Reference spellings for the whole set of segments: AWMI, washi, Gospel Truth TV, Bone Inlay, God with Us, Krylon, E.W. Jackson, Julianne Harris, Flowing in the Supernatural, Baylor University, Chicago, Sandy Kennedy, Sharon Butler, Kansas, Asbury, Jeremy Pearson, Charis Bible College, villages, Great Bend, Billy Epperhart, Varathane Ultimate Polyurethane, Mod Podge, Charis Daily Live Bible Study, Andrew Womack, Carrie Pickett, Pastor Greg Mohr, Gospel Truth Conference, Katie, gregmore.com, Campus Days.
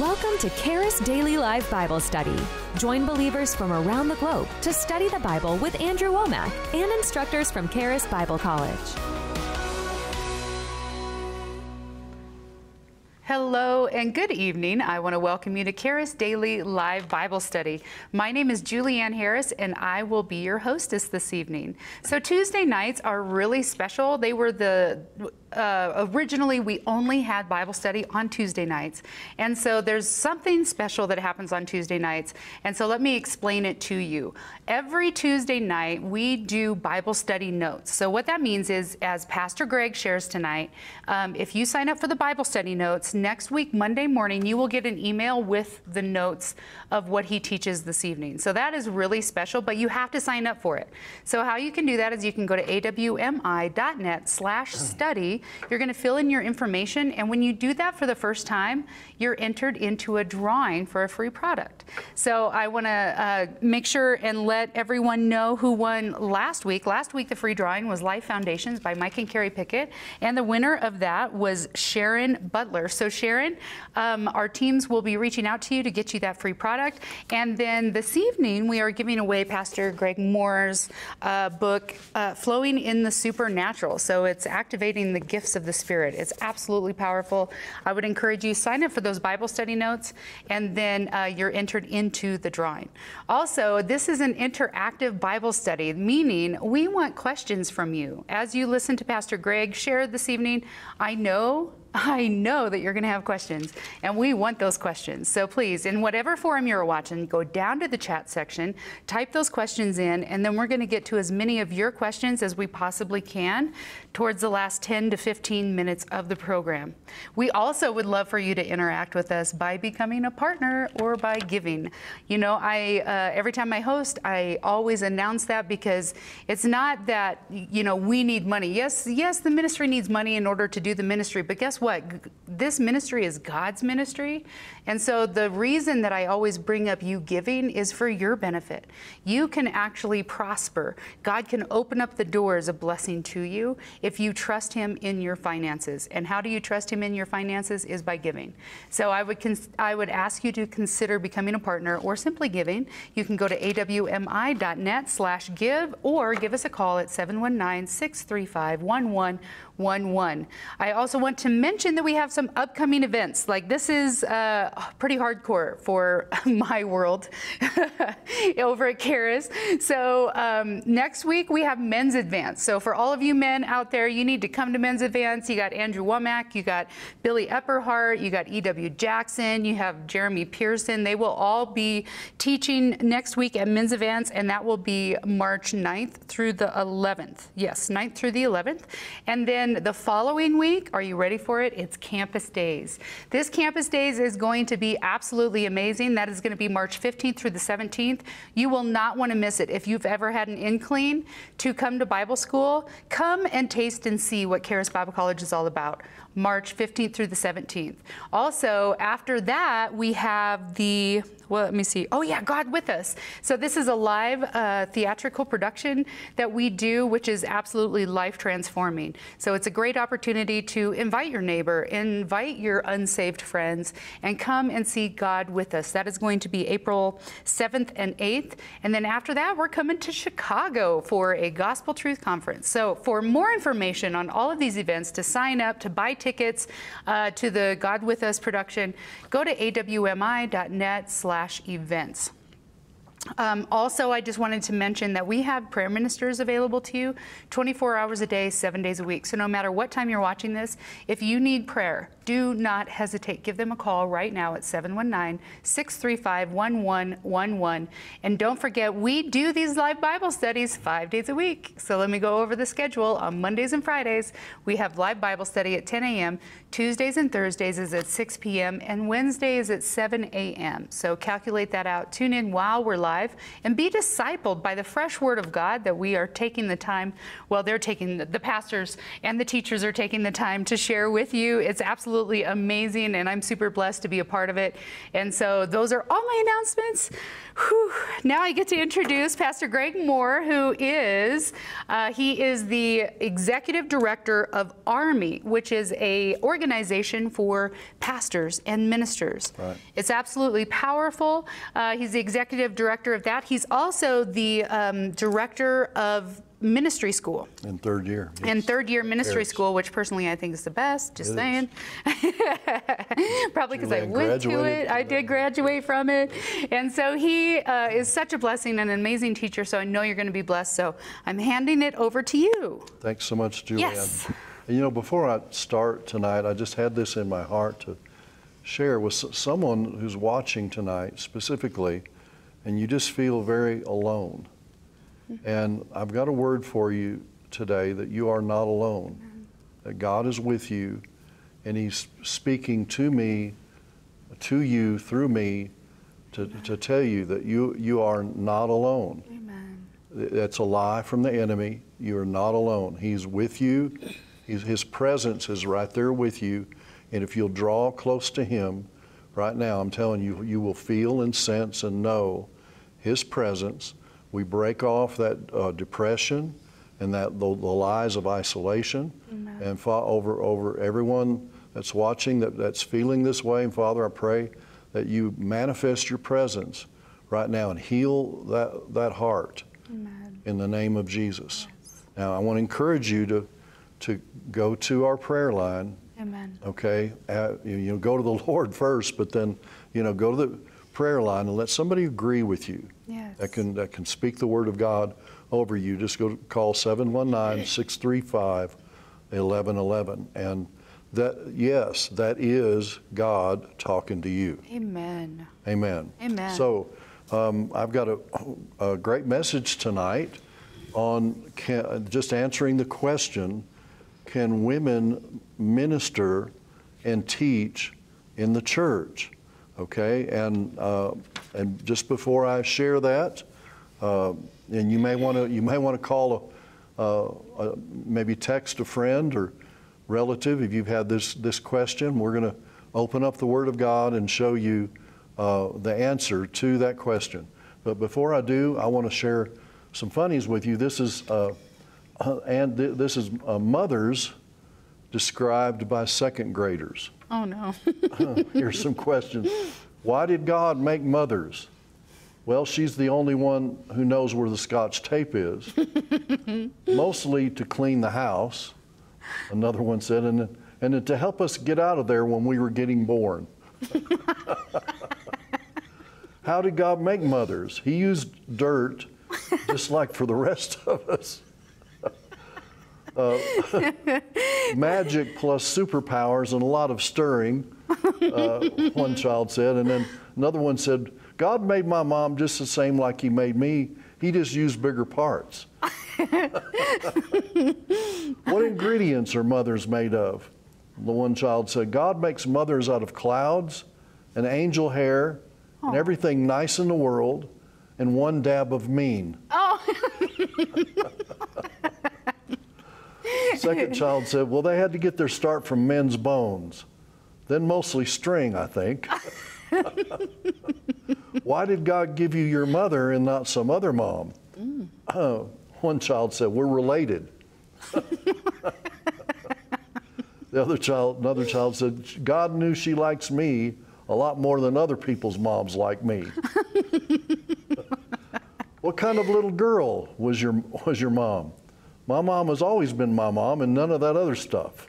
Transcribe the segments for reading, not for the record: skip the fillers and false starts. Welcome to Charis Daily Live Bible Study. Join believers from around the globe to study the Bible with Andrew Womack and instructors from Charis Bible College. Hello and good evening. I want to welcome you to Charis Daily Live Bible Study. My name is Julianne Harris and I will be your hostess this evening. So Tuesday nights are really special. They were the originally we only had Bible study on Tuesday nights, and so there's something special that happens on Tuesday nights, and so let me explain it to you. Every Tuesday night we do Bible study notes. So what that means is, as Pastor Greg shares tonight, if you sign up for the Bible study notes, next week Monday morning you will get an email with the notes of what he teaches this evening. So that is really special, but you have to sign up for it. So how you can do that is you can go to awmi.net/study. You're going to fill in your information, and when you do that for the first time, you're entered into a drawing for a free product. So I want to make sure and let everyone know who won last week. Last week the free drawing was Life Foundations by Mike and Carrie Pickett, and the winner of that was Sharon Butler. So Sharon, our teams will be reaching out to you to get you that free product. And then this evening we are giving away Pastor Greg Mohr's book, Flowing in the Supernatural. So it's Activating the Gifts of the Spirit. It's absolutely powerful. I would encourage you, sign up for those Bible study notes, and then you're entered into the drawing. Also, this is an interactive Bible study, meaning we want questions from you. As you listen to Pastor Greg share this evening, I know that you're going to have questions, and we want those questions. So please, in whatever forum you're watching, go down to the chat section, type those questions in, and then we're going to get to as many of your questions as we possibly can towards the last 10 to 15 minutes of the program. We also would love for you to interact with us by becoming a partner or by giving. You know, every time I host, I always announce that, because it's not that, you know, we need money. Yes, the ministry needs money in order to do the ministry, but guess what? This ministry is God's ministry, and so the reason that I always bring up you giving is for your benefit. You can actually prosper. God can open up the doors of blessing to you if you trust Him in your finances. And how do you trust Him in your finances? Is by giving. So I would ask you to consider becoming a partner or simply giving. You can go to awmi.net/give or give us a call at 719-635-1111. I also want to mention that we have some upcoming events. Like, this is pretty hardcore for my world over at Charis. So next week we have Men's Advance. So for all of you men out there, you need to come to Men's Advance. You got Andrew Womack, you got Billy Epperhart, you got E.W. Jackson, you have Jeremy Pearson. They will all be teaching next week at Men's Advance, and that will be March 9th through the 11th. Yes, 9th through the 11th. And then the following week, are you ready for it? It's Campus Days. This Campus Days is going to be absolutely amazing. That is going to be March 15th through the 17th. You will not want to miss it. If you've ever had an inkling to come to Bible school, come and taste and see what Charis Bible College is all about. March 15th through the 17th. Also, after that, we have the, well, let me see. Oh yeah, God with Us. So this is a live theatrical production that we do, which is absolutely life transforming. So it's a great opportunity to invite your neighbor, invite your unsaved friends, and come and see God with Us. That is going to be April 7th and 8th. And then after that, we're coming to Chicago for a Gospel Truth Conference. So for more information on all of these events, to sign up, to buy tickets to the God with Us production, go to awmi.net/events. Also, I just wanted to mention that we have prayer ministers available to you 24 hours a day, 7 days a week. So no matter what time you're watching this, if you need prayer, do not hesitate. Give them a call right now at 719-635-1111. And don't forget, we do these live Bible studies 5 days a week. So let me go over the schedule. On Mondays and Fridays, we have live Bible study at 10 a.m. Tuesdays and Thursdays is at 6 p.m. And Wednesday is at 7 a.m. So calculate that out. Tune in while we're live and be discipled by the fresh word of God that we are taking the time, well, they're taking, the pastors and the teachers are taking the time to share with you. It's absolutely absolutely amazing, and I'm super blessed to be a part of it. And so those are all my announcements. Whew. Now I get to introduce Pastor Greg Mohr, who is, he is the Executive Director of AWMI, which is a organization for pastors and ministers. Right. It's absolutely powerful. He's the Executive Director of that. He's also the Director of Ministry School. In third year. Yes. And third year ministry school, which personally I think is the best, just saying. Probably because I went to it. I did graduate from it. And so he is such a blessing and an amazing teacher, so I know you're going to be blessed. So I'm handing it over to you. Thanks so much, Julianne. Yes. You know, before I start tonight, I just had this in my heart to share with someone who's watching tonight specifically, and you just feel very alone. And I've got a word for you today that you are not alone, that God is with you, and He's speaking to me, to you, through me, to tell you that you are not alone. Amen. That's a lie from the enemy. You are not alone. He's with you. His presence is right there with you. And if you'll draw close to Him right now, I'm telling you, you will feel and sense and know His presence. We break off that depression and that the lies of isolation. Amen. And over everyone that's watching that's feeling this way. And Father, I pray that you manifest your presence right now and heal that heart. Amen. In the name of Jesus. Yes. Now I want to encourage you to go to our prayer line. Amen. Okay, go to the Lord first, but then go to the prayer line and let somebody agree with you. Yes. That can speak the Word of God over you. Just go call 719-635-1111. And that is God talking to you. Amen. Amen. Amen. So I've got a great message tonight on just answering the question, can women minister and teach in the church? Okay, and just before I share that, and you may want to call maybe text a friend or relative if you've had this question. We're going to open up the Word of God and show you the answer to that question. But before I do, I want to share some funnies with you. This is mothers described by second graders. Oh, no. Here's some questions. Why did God make mothers? Well, she's the only one who knows where the Scotch tape is. Mostly to clean the house, another one said, and to help us get out of there when we were getting born. How did God make mothers? He used dirt, just like for the rest of us. Magic plus superpowers and a lot of stirring, one child said. And then another one said, God made my mom just the same like He made me. He just used bigger parts. What ingredients are mothers made of? The one child said, God makes mothers out of clouds and angel hair and everything nice in the world and one dab of mean. Oh. Second child said, well, they had to get their start from men's bones, then mostly string, I think. Why did God give you your mother and not some other mom? Mm. One child said, we're related. Another child said, God knew she likes me a lot more than other people's moms like me. What kind of little girl was your mom? My mom has always been my mom and none of that other stuff.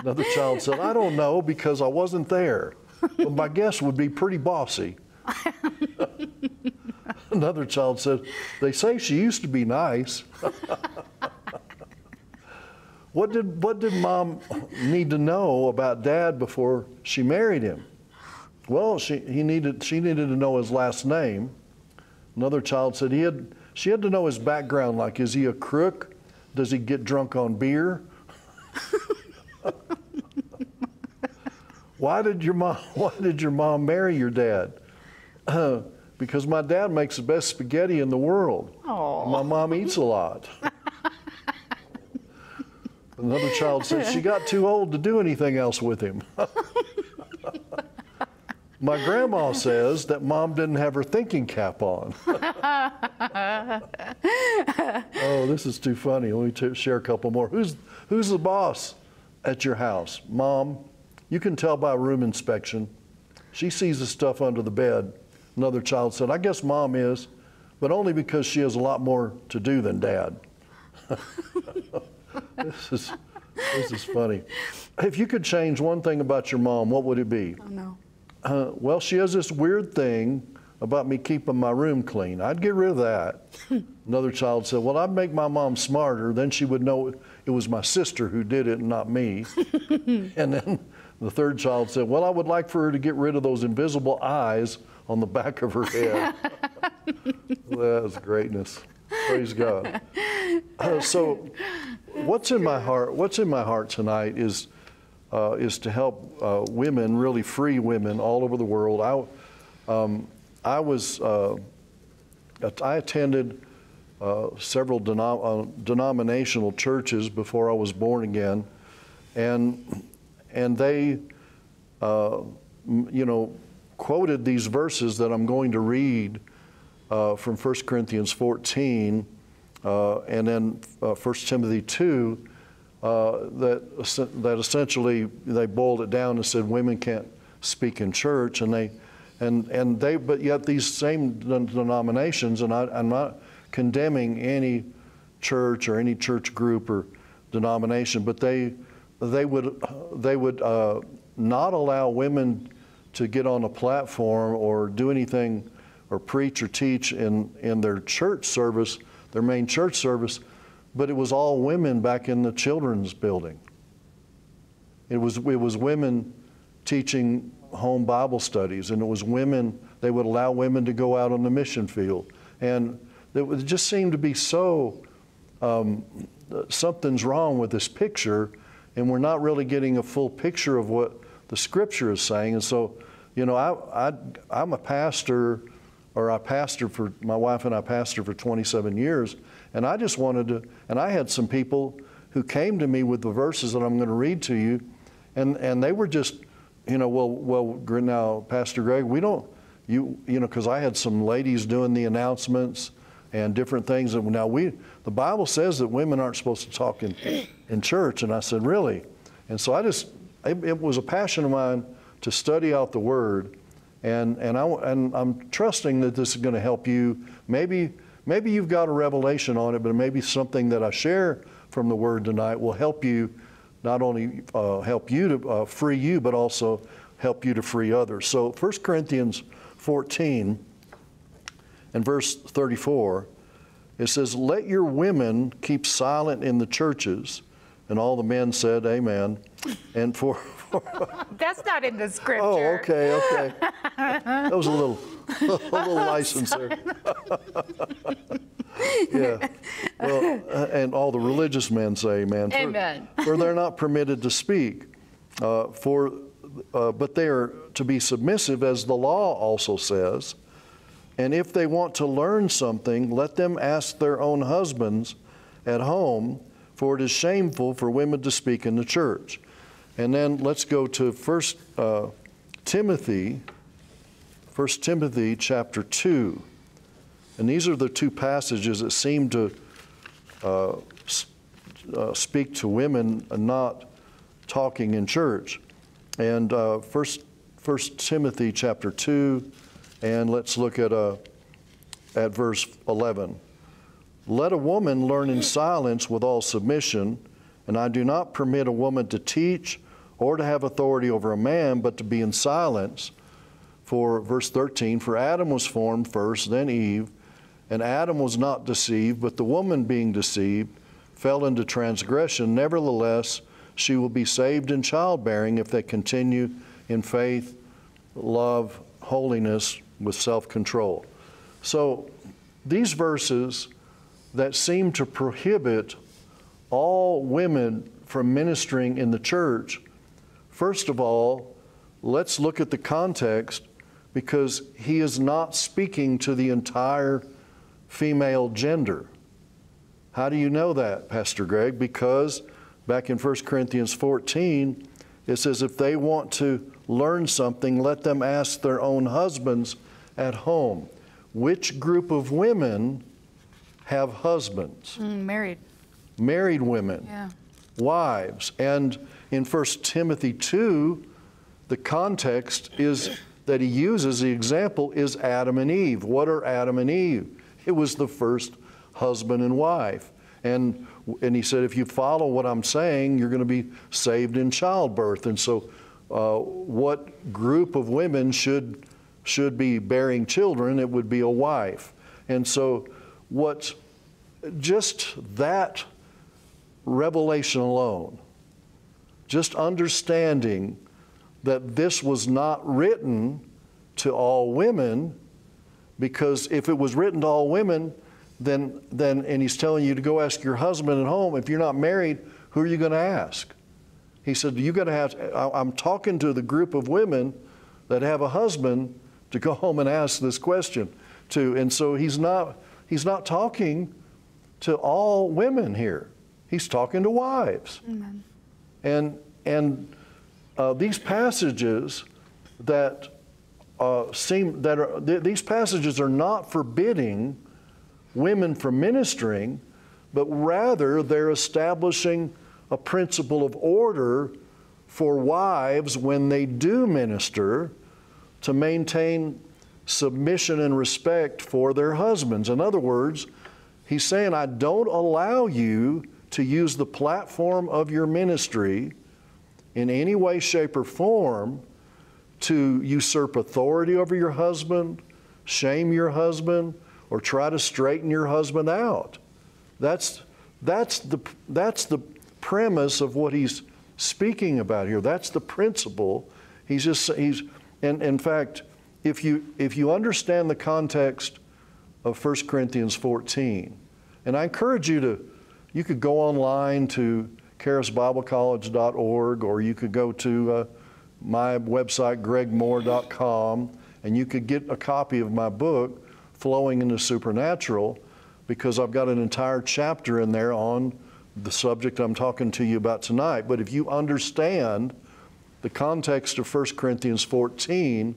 Another child said, I don't know because I wasn't there, but my guess would be pretty bossy. Another child said, they say she used to be nice. What did mom need to know about dad before she married him? Well, she needed to know his last name. Another child said she had to know his background, like, is he a crook? Does he get drunk on beer? Why did your mom marry your dad? Because my dad makes the best spaghetti in the world. Aww. My mom eats a lot. And another child said she got too old to do anything else with him. My grandma says that mom didn't have her thinking cap on. Oh, this is too funny. Let me share a couple more. Who's the boss at your house? Mom. You can tell by room inspection. She sees the stuff under the bed. Another child said, I guess mom is, but only because she has a lot more to do than dad. This is funny. If you could change one thing about your mom, what would it be? Oh, no. Well, she has this weird thing about me keeping my room clean. I'd get rid of that. Another child said, well, I'd make my mom smarter. Then she would know it was my sister who did it and not me. And then the third child said, well, I would like for her to get rid of those invisible eyes on the back of her head. That's greatness. Praise God. So what's in my heart? What's in my heart tonight is to help women, really free women all over the world. I attended several denominational churches before I was born again, and they, you know, quoted these verses that I'm going to read from 1 Corinthians 14 and then 1 Timothy 2 that essentially they boiled it down and said women can't speak in church, but yet these same denominations, and I'm not condemning any church or any church group or denomination, but they would not allow women to get on a platform or do anything or preach or teach in their church service, their main church service, but it was all women back in the children's building. It was women teaching home Bible studies, and it was women, they would allow women to go out on the mission field. And it just seemed to be so, something's wrong with this picture, and we're not really getting a full picture of what the Scripture is saying. And so, you know, I'm a pastor, or I pastored for, my wife and I pastored for 27 years, and I just wanted to, and I had some people who came to me with the verses that I'm going to read to you, and they were just, you know, well, now, Pastor Greg, we don't, you know, because I had some ladies doing the announcements and different things. And now the Bible says that women aren't supposed to talk in church. And I said, really? And so it was a passion of mine to study out the Word. And I'm trusting that this is going to help you. Maybe you've got a revelation on it, but maybe something that I share from the Word tonight will help you. Not only help you to free you, but also help you to free others. So 1 Corinthians 14 and verse 34, it says, let your women keep silent in the churches. And all the men said, amen. And that's not in the Scripture. Oh, okay, okay. That was a little license there. Yeah. Well, and all the religious men say amen. Amen. For they're not permitted to speak, but they are to be submissive, as the law also says. And if they want to learn something, let them ask their own husbands at home, for it is shameful for women to speak in the church. And then let's go to 1 Timothy chapter 2. And these are the two passages that seem to speak to women not talking in church. And First Timothy chapter 2, and let's look at verse 11. Let a woman learn in silence with all submission, and I do not permit a woman to teach or to have authority over a man, but to be in silence. For verse 13, for Adam was formed first, then Eve. And Adam was not deceived, but the woman, being deceived, fell into transgression. Nevertheless, she will be saved in childbearing if they continue in faith, love, holiness, with self-control. So these verses that seem to prohibit all women from ministering in the church, first of all, let's look at the context, because he is not speaking to the entire female gender. How do you know that, Pastor Greg? Because Back in 1 Corinthians 14, it says, if they want to learn something, let them ask their own husbands at home. Which group of women have husbands? Married. Married women. Yeah. Wives. And in 1 Timothy 2, the context is that he uses, the example is Adam and Eve. What are Adam and Eve? It was the first husband and wife. And he said, if you follow what I'm saying, you're going to be saved in childbirth. And so what group of women should be bearing children? It would be a wife. And so what, just that revelation alone, just understanding that this was not written to all women, because if it was written to all women, then and he's telling you to go ask your husband at home, if you're not married, who are you going to ask? He said, you got to have, I'm talking to the group of women that have a husband to go home and ask this question to. And so he's not talking to all women here. He's talking to wives. Amen. And these passages that these passages are not forbidding women from ministering, but rather they're establishing a principle of order for wives when they do minister to maintain submission and respect for their husbands. In other words, he's saying, I don't allow you to use the platform of your ministry in any way, shape, or form to usurp authority over your husband, shame your husband, or try to straighten your husband out. That's the premise of what he's speaking about here. That's the principle. And in fact, if you understand the context of 1 Corinthians 14, and I encourage you to, you could go online to charisbiblecollege.org, or you could go to my website, gregmore.com, and you could get a copy of my book, Flowing in the Supernatural, because I've got an entire chapter in there on the subject I'm talking to you about tonight. But if you understand the context of 1 Corinthians 14,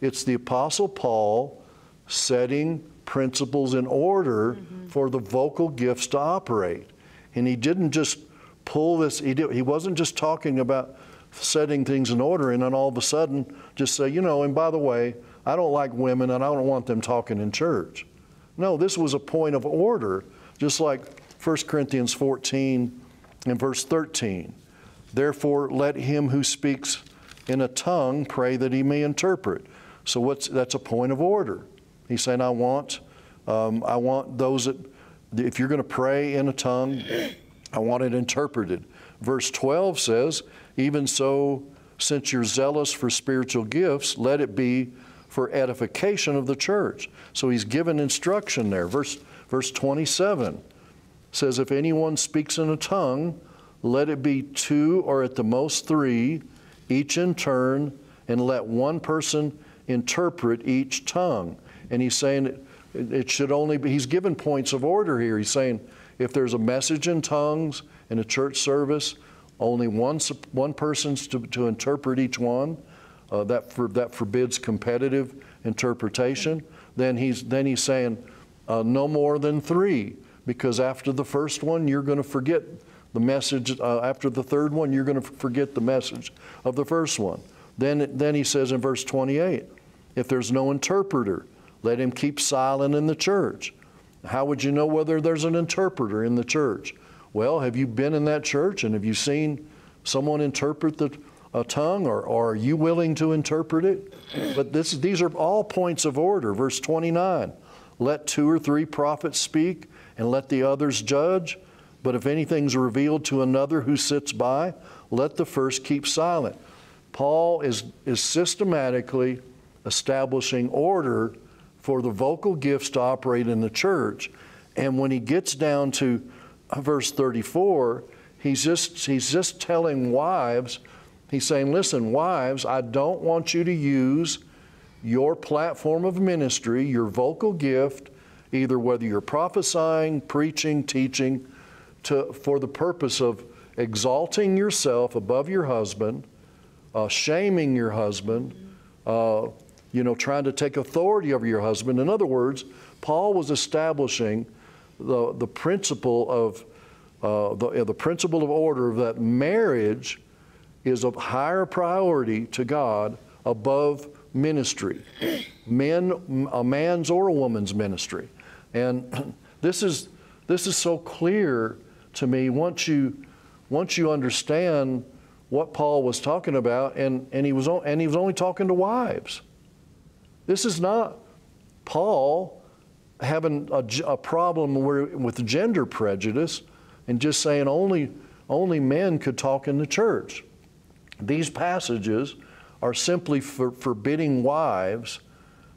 it's the Apostle Paul setting principles in order for the vocal gifts to operate. And he didn't just pull this, he wasn't just talking about setting things in order and then all of a sudden just say, you know, and by the way, I don't like women and I don't want them talking in church. No, this was a point of order, just like 1 Corinthians 14 and verse 13. Therefore, let him who speaks in a tongue pray that he may interpret. So that's a point of order. He's saying, I want those that, if you're going to pray in a tongue, I want it interpreted. Verse 12 says, even so, since you're zealous for spiritual gifts, let it be for edification of the church. So he's given instruction there. Verse 27 says, if anyone speaks in a tongue, let it be two or at the most three, each in turn, and let one person interpret each tongue. And he's saying it should only be, he's given points of order here. He's saying, if there's a message in tongues in a church service, only one person's to interpret each one. That forbids competitive interpretation. Then he's saying no more than three, because after the first one, you're going to forget the message. After the third one, you're going to forget the message of the first one. Then he says in verse 28, if there's no interpreter, let him keep silent in the church. How would you know whether there's an interpreter in the church? Well, have you been in that church and have you seen someone interpret a tongue, or are you willing to interpret it? But these are all points of order. Verse 29, let two or three prophets speak and let the others judge. But if anything's revealed to another who sits by, let the first keep silent. Paul is systematically establishing order for the vocal gifts to operate in the church. And when he gets down to verse 34, he's just telling wives, he's saying, listen, wives, I don't want you to use your platform of ministry, your vocal gift, either whether you're prophesying, preaching, teaching, for the purpose of exalting yourself above your husband, shaming your husband, trying to take authority over your husband. In other words, Paul was establishing the principle of the principle of order that marriage is of higher priority to God above ministry, a man's or a woman's ministry. And this is so clear to me once you understand what Paul was talking about, and he was only talking to wives. This is not Paul having a problem with gender prejudice and just saying only men could talk in the church. These passages are simply forbidding wives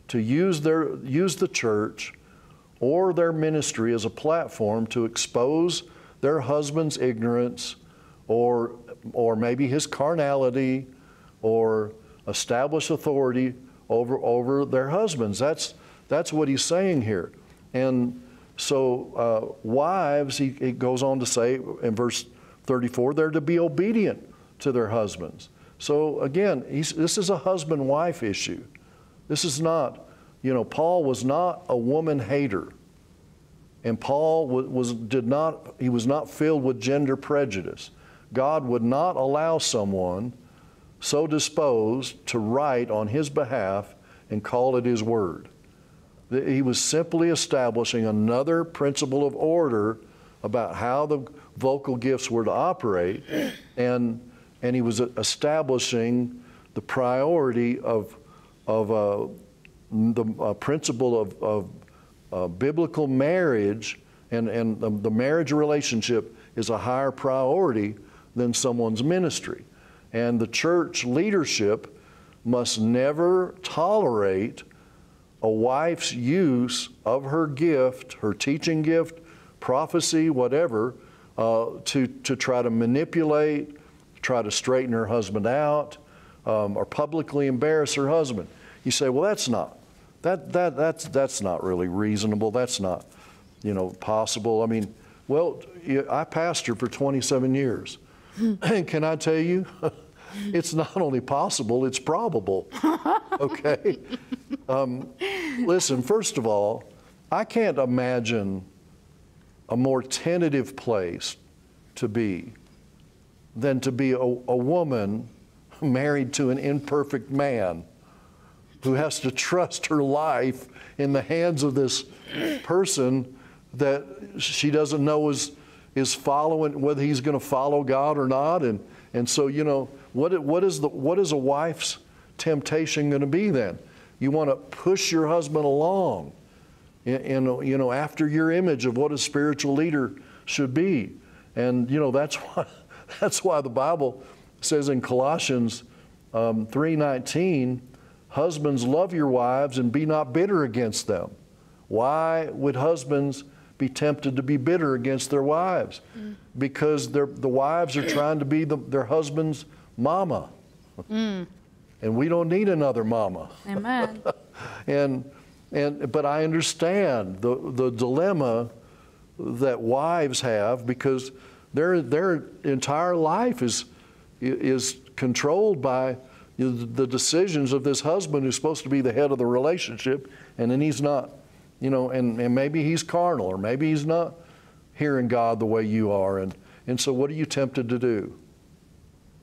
to use the church or their ministry as a platform to expose their husband's ignorance or maybe his carnality, or establish authority over their husbands. That's what he's saying here. And so wives, he goes on to say in verse 34, they're to be obedient to their husbands. So again, this is a husband-wife issue. This is not, Paul was not a woman hater, and Paul was not filled with gender prejudice. God would not allow someone so disposed to write on his behalf and call it his word. He was simply establishing another principle of order about how the vocal gifts were to operate, and he was establishing the priority of the principle of biblical marriage, and the marriage relationship is a higher priority than someone's ministry. And the church leadership must never tolerate a wife's use of her gift, her teaching gift, prophecy, whatever, to try to manipulate, try to straighten her husband out, or publicly embarrass her husband. You say, well, that's not really reasonable. That's not, possible. I mean, well, I pastored for 27 years, and can I tell you, it's not only possible, it's probable. Okay. Listen, first of all, I can't imagine a more tentative place to be than to be a woman married to an imperfect man who has to trust her life in the hands of this person that she doesn't know is following, whether he's going to follow God or not. And so, what is a wife's temptation going to be then? You want to push your husband along in after your image of what a spiritual leader should be. And, that's why the Bible says in Colossians 3:19, husbands, love your wives and be not bitter against them. Why would husbands be tempted to be bitter against their wives? Mm. Because the wives are trying to be their husband's mama. Mm. And we don't need another mama. Amen. But I understand the dilemma that wives have, because their entire life is controlled by the decisions of this husband who's supposed to be the head of the relationship, and then he's not, and maybe he's carnal, or maybe he's not hearing God the way you are. And so what are you tempted to do?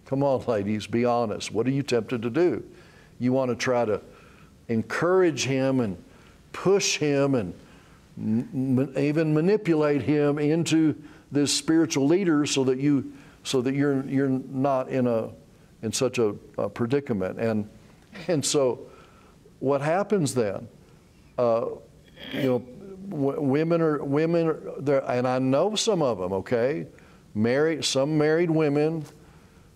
Come on, ladies, be honest. What are you tempted to do? You want to try to encourage him and push him and even manipulate him into this spiritual leader so that you're not in such a predicament. And so what happens then? Women are there, and I know some of them, okay? Some married women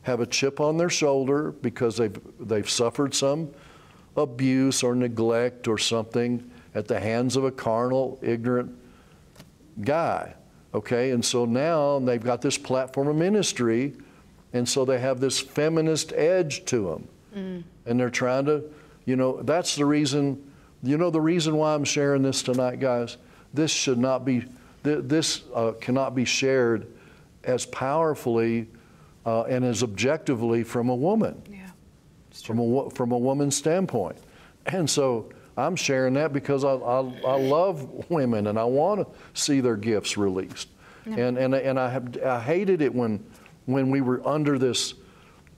have a chip on their shoulder because they've suffered some abuse or neglect or something at the hands of a carnal, ignorant guy. Okay, and so now they've got this platform of ministry, and so they have this feminist edge to them. Mm. And they're trying to, that's the reason, the reason why I'm sharing this tonight, guys. This cannot be shared as powerfully and as objectively from a woman, from a woman's standpoint. And so I'm sharing that because I love women and I want to see their gifts released. Yeah. And I hated it when we were under this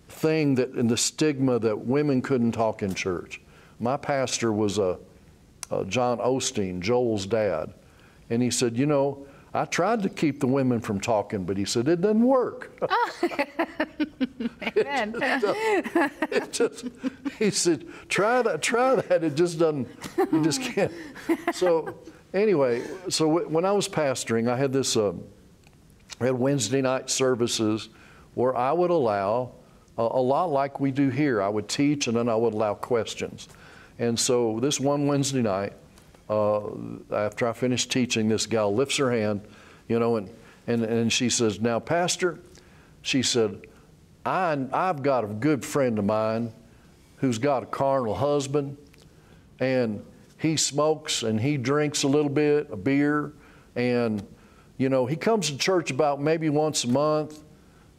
thing that and the stigma that women couldn't talk in church. My pastor was John Osteen, Joel's dad, and he said, you know, I tried to keep the women from talking, but he said it doesn't work. Oh. He said, try that. It just doesn't. You just can't. So anyway, so when I was pastoring, I had this. I had Wednesday night services where I would allow a lot like we do here. I would teach and then I would allow questions. And so this one Wednesday night, after I finished teaching, this gal lifts her hand, you know, and she says, now, Pastor, she said, I've got a good friend of mine who's got a carnal husband, and he smokes and he drinks a little bit, a beer, and, you know, he comes to church about maybe once a month,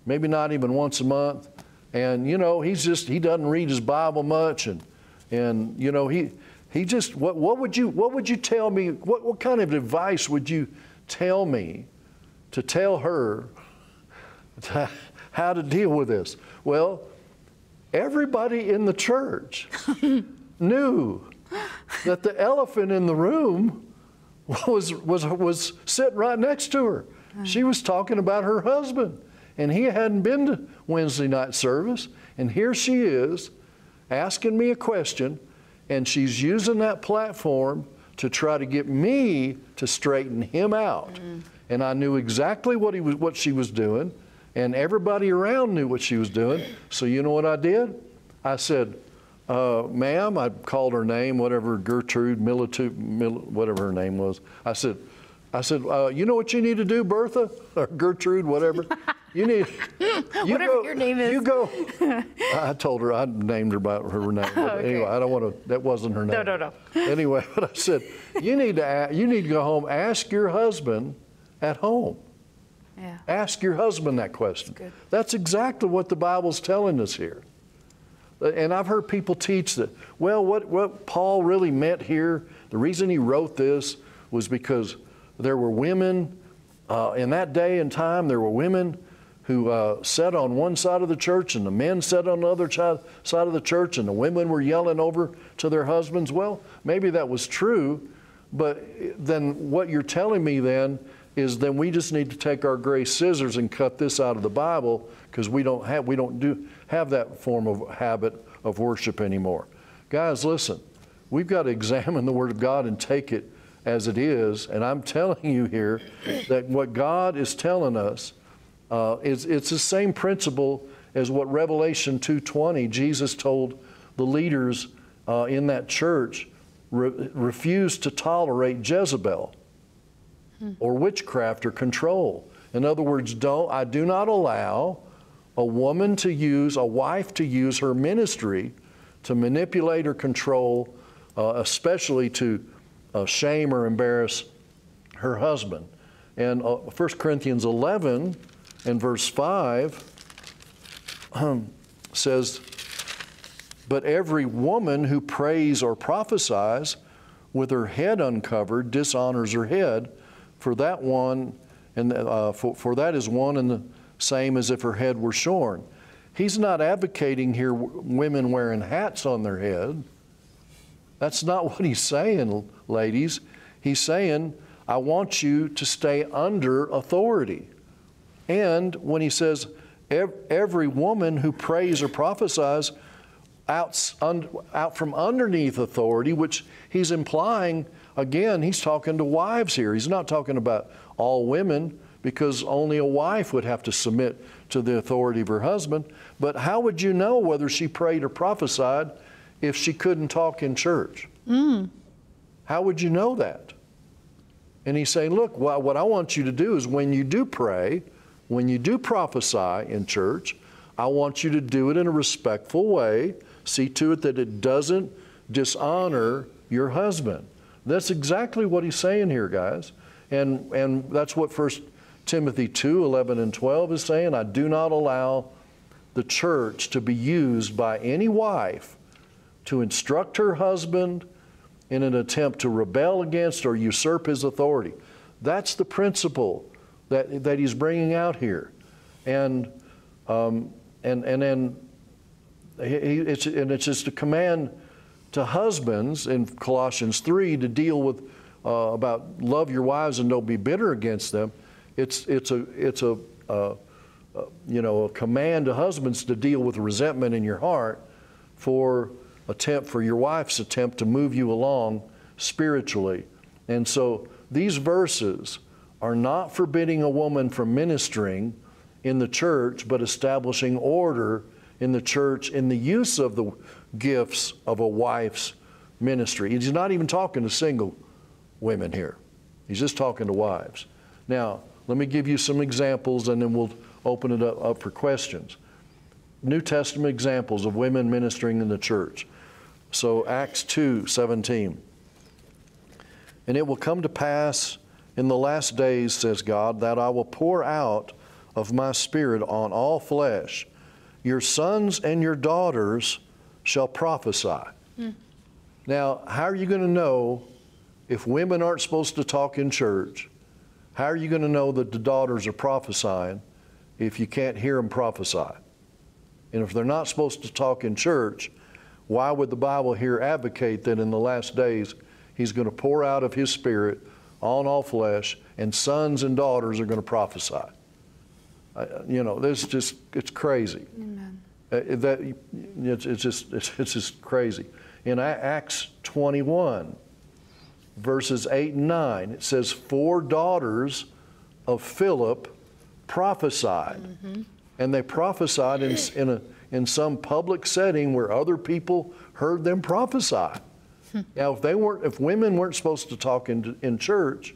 maybe not even once a month, and, you know, he doesn't read his Bible much, and you know, he just, what would you tell me, what kind of advice would you tell me to tell her to, how to deal with this? Well, everybody in the church knew that the elephant in the room was sitting right next to her. She was talking about her husband, and he hadn't been to Wednesday night service, and here she is asking me a question, and she's using that platform to try to get me to straighten him out. And I knew exactly what she was doing, and everybody around knew what she was doing. So you know what I did? I said, ma'am, I called her name, whatever, Gertrude, whatever her name was. I said, you know what you need to do, Bertha, or Gertrude, whatever. Your name is. You go. I told her, I named her by her name. But okay. Anyway, I don't want to, that wasn't her name. No. Anyway, but I said, you need to go home, ask your husband at home. Yeah. Ask your husband that question. That's exactly what the Bible's telling us here. And I've heard people teach that, well, what Paul really meant here, the reason he wrote this was because there were women, in that day and time, there were women who sat on one side of the church and the men sat on the other side of the church, and the women were yelling over to their husbands. Well, maybe that was true, but then what you're telling me then is then we just need to take our gray scissors and cut this out of the Bible, because we don't have that form of habit of worship anymore. Guys, listen, we've got to examine the Word of God and take it as it is. And I'm telling you here that what God is telling us is it's the same principle as what Revelation 2:20 Jesus told the leaders in that church refused to tolerate Jezebel. Or witchcraft or control. In other words, I do not allow a woman to use, a wife to use her ministry to manipulate or control, especially to shame or embarrass her husband. And 1 Corinthians 11 and verse 5 says, but every woman who prays or prophesies with her head uncovered dishonors her head, for that one, and for that is one and the same as if her head were shorn. He's not advocating here women wearing hats on their head. That's not what he's saying, ladies. He's saying, I want you to stay under authority. And when he says, every woman who prays or prophesies out from underneath authority, which he's implying, again, he's talking to wives here. He's not talking about all women, because only a wife would have to submit to the authority of her husband. But how would you know whether she prayed or prophesied if she couldn't talk in church? How would you know that? And he's saying, look, what I want you to do is when you do pray, when you do prophesy in church, I want you to do it in a respectful way. See to it that it doesn't dishonor your husband. That's exactly what he's saying here, guys. And that's what First Timothy 2:11 and 12 is saying, I do not allow the church to be used by any wife to instruct her husband in an attempt to rebel against or usurp his authority. That's the principle that he's bringing out here. And it's just a command to husbands in Colossians 3 to deal with about love your wives and don't be bitter against them. It's a command to husbands to deal with resentment in your heart for your wife's attempt to move you along spiritually. And so these verses are not forbidding a woman from ministering in the church, but establishing order in the church in the use of the gifts of a wife's ministry. He's not even talking to single women here. He's just talking to wives. Now, let me give you some examples and then we'll open it up for questions. New Testament examples of women ministering in the church. So Acts 2:17. And it will come to pass in the last days, says God, that I will pour out of my Spirit on all flesh. Your sons and your daughters shall prophesy. Mm. Now, how are you going to know if women aren't supposed to talk in church? How are you going to know that the daughters are prophesying if you can't hear them prophesy? And if they're not supposed to talk in church, why would the Bible here advocate that in the last days He's going to pour out of His Spirit on all flesh and sons and daughters are going to prophesy? It's crazy. Amen. It's just crazy. In Acts 21, verses 8 and 9, it says, 4 daughters of Philip prophesied. Mm-hmm. And they prophesied in some public setting where other people heard them prophesy. Now, if women weren't supposed to talk in church,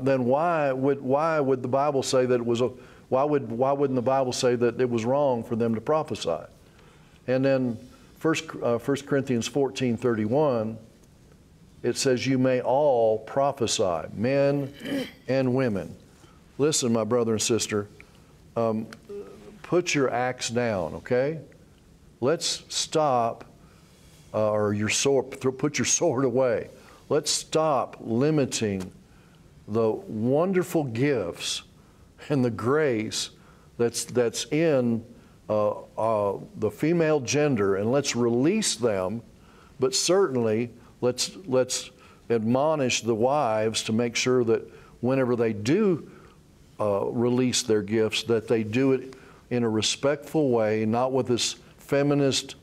then why would the Bible say that it was why wouldn't the Bible say that it was wrong for them to prophesy? And then 1 Corinthians 14:31, it says, you may all prophesy, men and women. Listen, my brother and sister, put your axe down, okay? Let's stop, put your sword away. Let's stop limiting the wonderful gifts and the grace that's in the female gender, and let's release them, but certainly let's admonish the wives to make sure that whenever they do release their gifts, that they do it in a respectful way, not with this feminist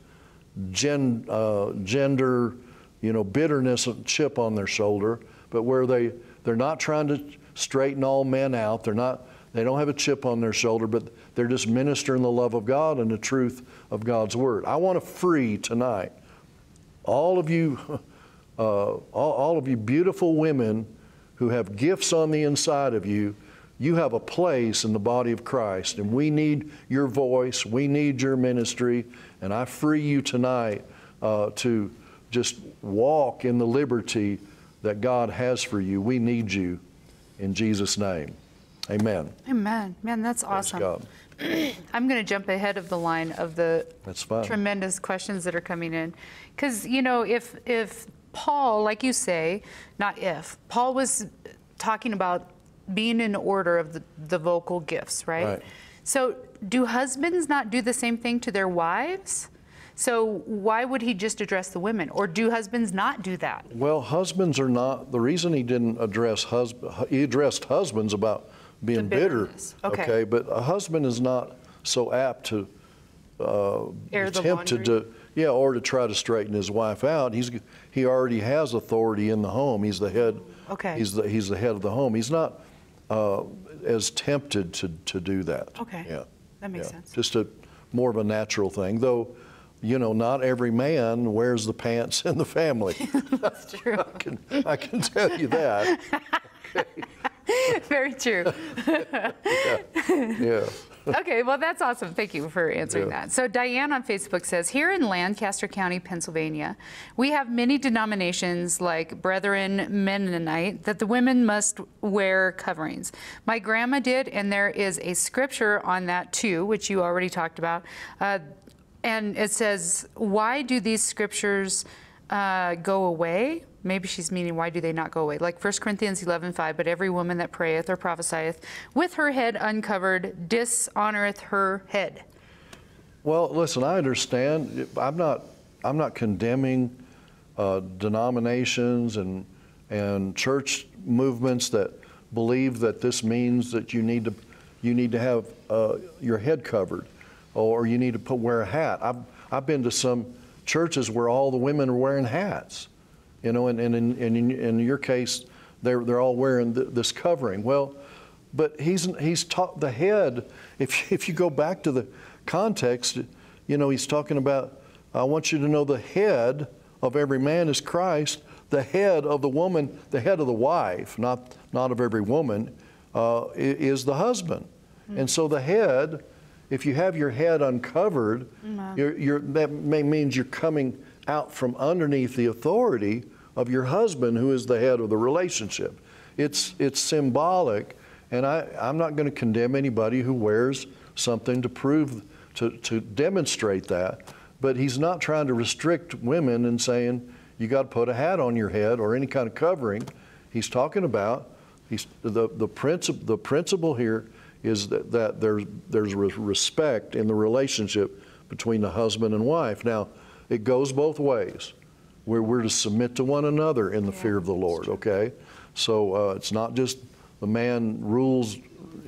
gender bitterness chip on their shoulder, but where they're not trying to straighten all men out. They don't have a chip on their shoulder, but they're just ministering the love of God and the truth of God's Word. I want to free tonight all of you, all of you beautiful women who have gifts on the inside of you. You have a place in the body of Christ, and we need your voice. We need your ministry, and I free you tonight to just walk in the liberty that God has for you. We need you in Jesus' name. Amen. Amen. Man, that's awesome. I'm going to jump ahead of the line of the tremendous questions that are coming in. Because, if Paul, like you say, Paul was talking about being in order of the vocal gifts, right? So do husbands not do the same thing to their wives? So why would he just address the women? Or do husbands not do that? Well, husbands are not. The reason he didn't address husbands about being bitter, okay, but a husband is not so apt to or to try to straighten his wife out. He already has authority in the home. He's the head. Okay. He's the head of the home. He's not as tempted to do that. Okay. Yeah. That makes sense. Just more of a natural thing, though. Not every man wears the pants in the family. That's true. I can tell you that. Okay. Very true. Yeah. Okay, well, that's awesome. Thank you for answering that. So Diane on Facebook says, here in Lancaster County, Pennsylvania, we have many denominations like Brethren Mennonite that the women must wear coverings. My grandma did, and there is a scripture on that too, which you already talked about. And it says, why do these scriptures go away? Maybe she's meaning, why do they not go away? Like 1 Corinthians 11:5, but every woman that prayeth or prophesieth with her head uncovered dishonoreth her head. Well, listen, I understand. I'm not condemning denominations and church movements that believe that this means that you need to have your head covered, or you need to wear a hat. I've been to some churches where all the women are wearing hats. You know, and in your case, they're all wearing this covering. Well, but he's taught the head. If you go back to the context, you know, he's talking about, I want you to know the head of every man is Christ. The head of the woman, the head of the wife, not of every woman, is the husband. Mm-hmm. And so the head, if you have your head uncovered, mm-hmm. that means you're coming out from underneath the authority of your husband, who is the head of the relationship. It's symbolic, and I'm not going to condemn anybody who wears something to prove, to demonstrate that, but he's not trying to restrict women and saying, you got to put a hat on your head or any kind of covering. He's talking about, the principle here is that there's respect in the relationship between the husband and wife. Now, it goes both ways. We're to submit to one another in the fear of the Lord, okay? So it's not just the man rules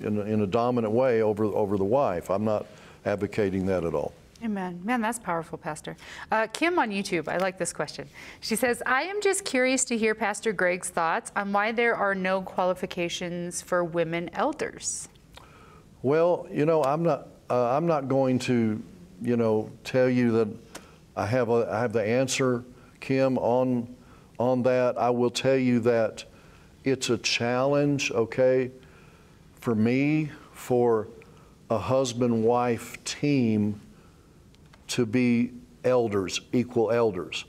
in a dominant way over the wife. I'm not advocating that at all. Amen. Man, that's powerful, Pastor. Kim on YouTube, I like this question. She says, I am just curious to hear Pastor Greg's thoughts on why there are no qualifications for women elders. Well, you know, I'm not going to, you know, tell you that I have the answer, Kim, on that. I will tell you that it's a challenge, okay, for me, for a husband-wife team to be elders, equal elders.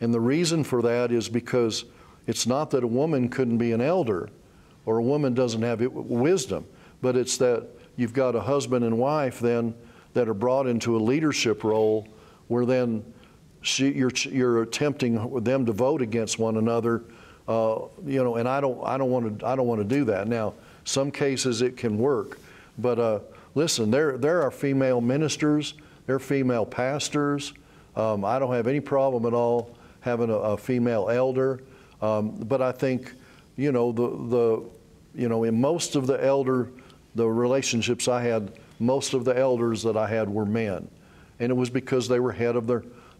And the reason for that is because it's not that a woman couldn't be an elder or a woman doesn't have wisdom, but it's that you've got a husband and wife then that are brought into a leadership role where then you're tempting them to vote against one another, you know. And I don't want to do that. Now, some cases it can work, but listen, there are female ministers, there are female pastors. I don't have any problem at all having a female elder, but I think, you know, in most of the relationships I had, most of the elders that I had were men. And it was because they were head of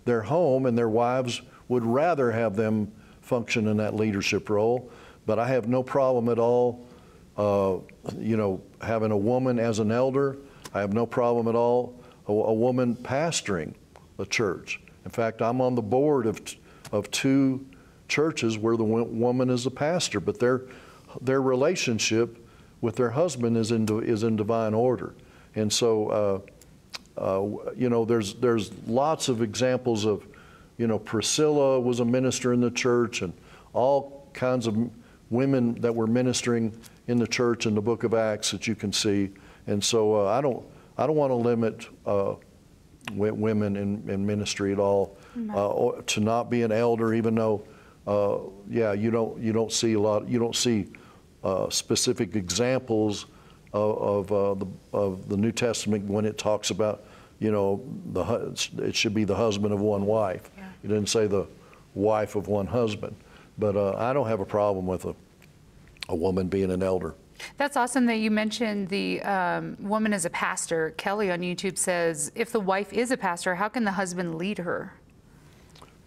their home, and their wives would rather have them function in that leadership role. But I have no problem at all, you know, having a woman as an elder. I have no problem at all a woman pastoring a church. In fact, I'm on the board of two churches where the woman is a pastor, but their relationship with their husband is in divine order. And so, you know, there's lots of examples of, you know, Priscilla was a minister in the church, and all kinds of women that were ministering in the church in the book of Acts that you can see. And so I don't want to limit women in ministry at all, or to not be an elder, even though you don't see a lot, you don't see specific examples of the New Testament when it talks about, you know, it should be the husband of one wife. Yeah. It didn't say the wife of one husband. But I don't have a problem with a woman being an elder. That's awesome that you mentioned the woman as a pastor. Kelly on YouTube says, if the wife is a pastor, how can the husband lead her?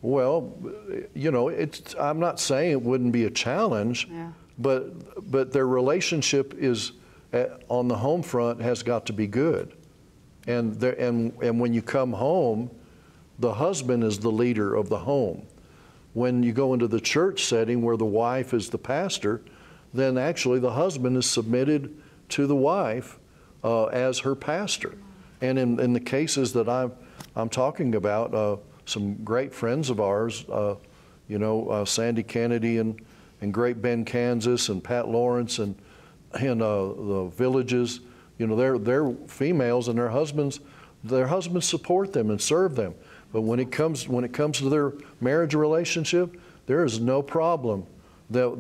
Well, you know, I'm not saying it wouldn't be a challenge, but their relationship is, on the home front, has got to be good. And when you come home, the husband is the leader of the home. When you go into the church setting where the wife is the pastor, then actually the husband is submitted to the wife as her pastor. And in the cases that I'm talking about, some great friends of ours, Sandy Kennedy and Great Bend, Kansas, and Pat Lawrence and the Villages, they're females, and their husbands support them and serve them. But when it comes to their marriage relationship, there is no problem that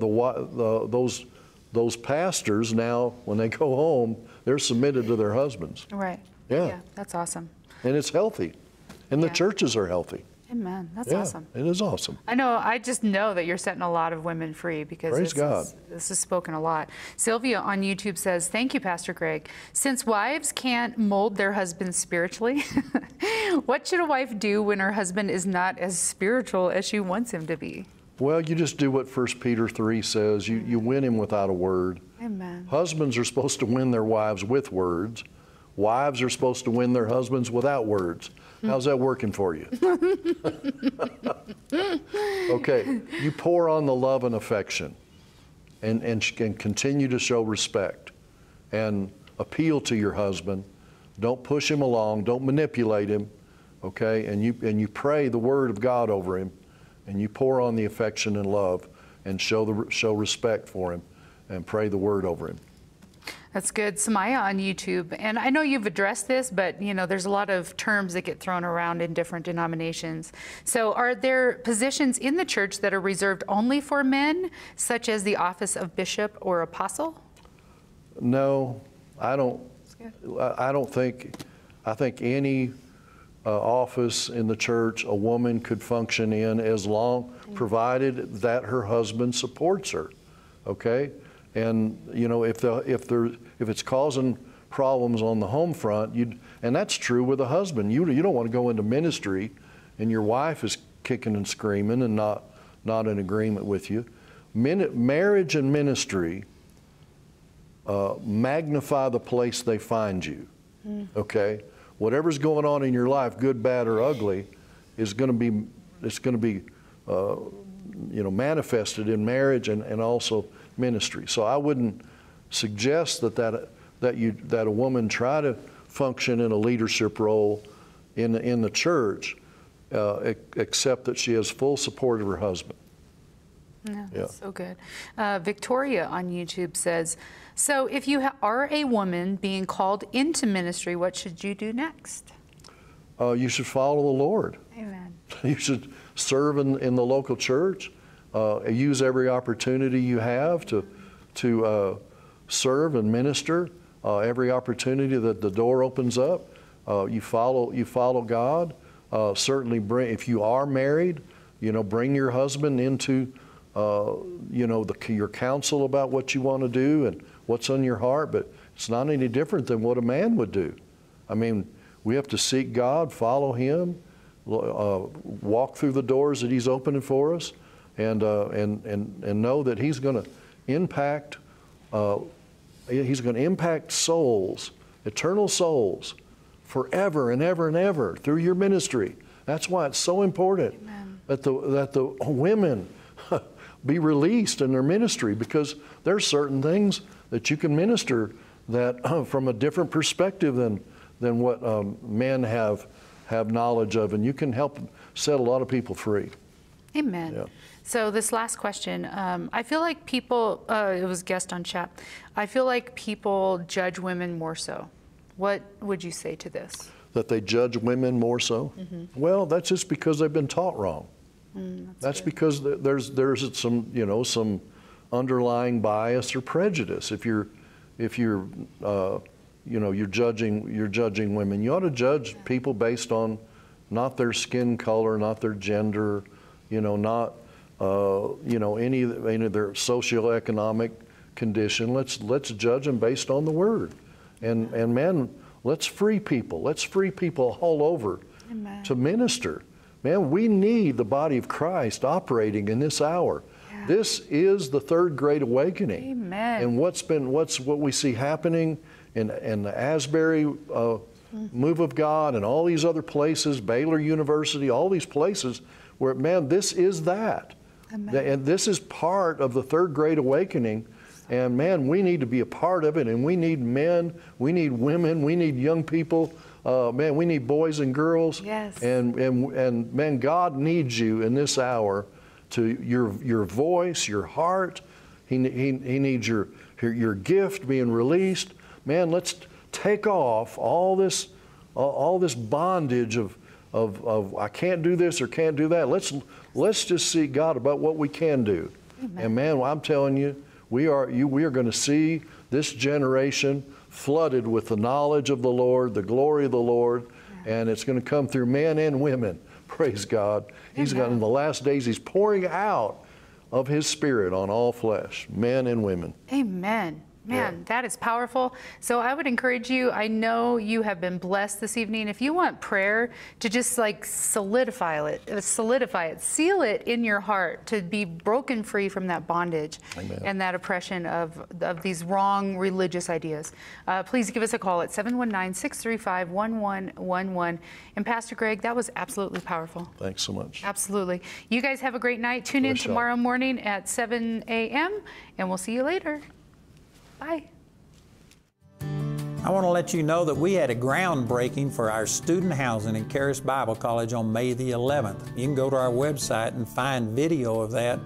those pastors now, when they go home, they're submitted to their husbands. Right. Yeah. Yeah, that's awesome. And it's healthy. And the churches are healthy. Amen. That's awesome. It is awesome. I know. I just know that you're setting a lot of women free, because this is spoken a lot. Sylvia on YouTube says, thank you, Pastor Greg. Since wives can't mold their husbands spiritually, what should a wife do when her husband is not as spiritual as she wants him to be? Well, you just do what 1 Peter 3 says. You win him without a word. Amen. Husbands are supposed to win their wives with words. Wives are supposed to win their husbands without words. How's that working for you? Okay, you pour on the love and affection, and continue to show respect and appeal to your husband. Don't push him along. Don't manipulate him. Okay, and you pray the word of God over him, and you pour on the affection and love, and show respect for him, and pray the word over him. That's good. Samaya on YouTube, and I know you've addressed this, but there's a lot of terms that get thrown around in different denominations. So are there positions in the church that are reserved only for men, such as the office of bishop or apostle? No, I don't. I don't think. I think any office in the church a woman could function in, as long, provided that her husband supports her. Okay. And if it's causing problems on the home front, and that's true with a husband. You don't want to go into ministry, and your wife is kicking and screaming and not in agreement with you. Marriage and ministry magnify the place they find you. Okay, whatever's going on in your life, good, bad, or ugly, is going to be manifested in marriage and also ministry. So I wouldn't suggest that a woman try to function in a leadership role in the church, except that she has full support of her husband. No, that's so good. Victoria on YouTube says, so if you are a woman being called into ministry, what should you do next? You should follow the Lord. Amen. You should serve in the local church. Use every opportunity you have to serve and minister. Every opportunity that the door opens up, you follow God. Certainly, if you are married, bring your husband into your counsel about what you want to do and what's on your heart. But it's not any different than what a man would do. I mean, we have to seek God, follow Him, walk through the doors that He's opening for us. And know that He's going to impact souls, eternal souls, forever and ever through your ministry. That's why it's so important. Amen. that the women be released in their ministry, because there's certain things that you can minister that from a different perspective than what men have knowledge of, and you can help set a lot of people free. Amen. Yeah. So this last question, I feel like people, it was guest on chat, I feel like people judge women more so. What would you say to this? That they judge women more so? Mm-hmm. Well, that's just because they've been taught wrong. That's because there's some underlying bias or prejudice. If you're judging women, you ought to judge people based on not their skin color, not their gender, not any of their socioeconomic condition. Let's judge them based on the Word, and man, let's free people. Let's free people all over. Amen. To minister. Man, we need the body of Christ operating in this hour. Yeah. This is the third great awakening. Amen. And what we see happening in the Asbury move of God, and all these other places, Baylor University, all these places. Where, man, this is that. Amen. And this is part of the third great awakening. And man, we need to be a part of it, and we need men, we need women, we need young people. Man, we need boys and girls. Yes. And man, God needs you in this hour to your voice, your heart. He needs your gift being released. Man, let's take off all this bondage of I can't do this or can't do that. Let's just seek God about what we can do. Amen. And man, I'm telling you, we are going to see this generation flooded with the knowledge of the Lord, the glory of the Lord, and it's going to come through men and women. Praise God. He's got, in the last days, He's pouring out of His Spirit on all flesh, men and women. Amen. Man, that is powerful. So I would encourage you, I know you have been blessed this evening. If you want prayer to just like solidify it, seal it in your heart to be broken free from that bondage and that oppression of these wrong religious ideas, please give us a call at 719-635-1111. And Pastor Greg, that was absolutely powerful. Thanks so much. Absolutely. You guys have a great night. Tune in tomorrow morning at 7 a.m. and we'll see you later. Bye. I want to let you know that we had a groundbreaking for our student housing in Charis Bible College on May the 11th. You can go to our website and find video of that.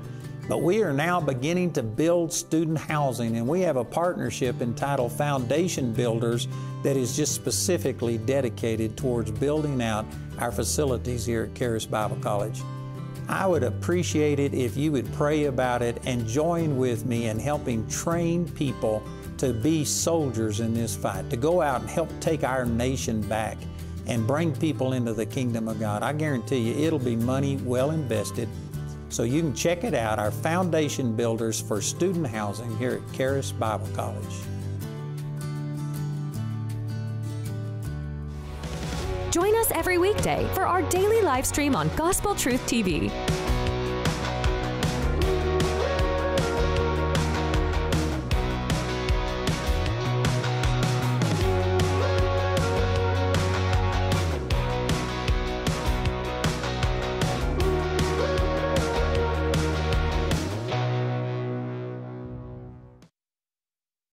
But we are now beginning to build student housing, and we have a partnership entitled Foundation Builders that is just specifically dedicated towards building out our facilities here at Charis Bible College. I would appreciate it if you would pray about it and join with me in helping train people to be soldiers in this fight, to go out and help take our nation back and bring people into the kingdom of God. I guarantee you it'll be money well invested. So you can check it out, our Foundation Builders for Student Housing here at Charis Bible College. Join us every weekday for our daily live stream on Gospel Truth TV.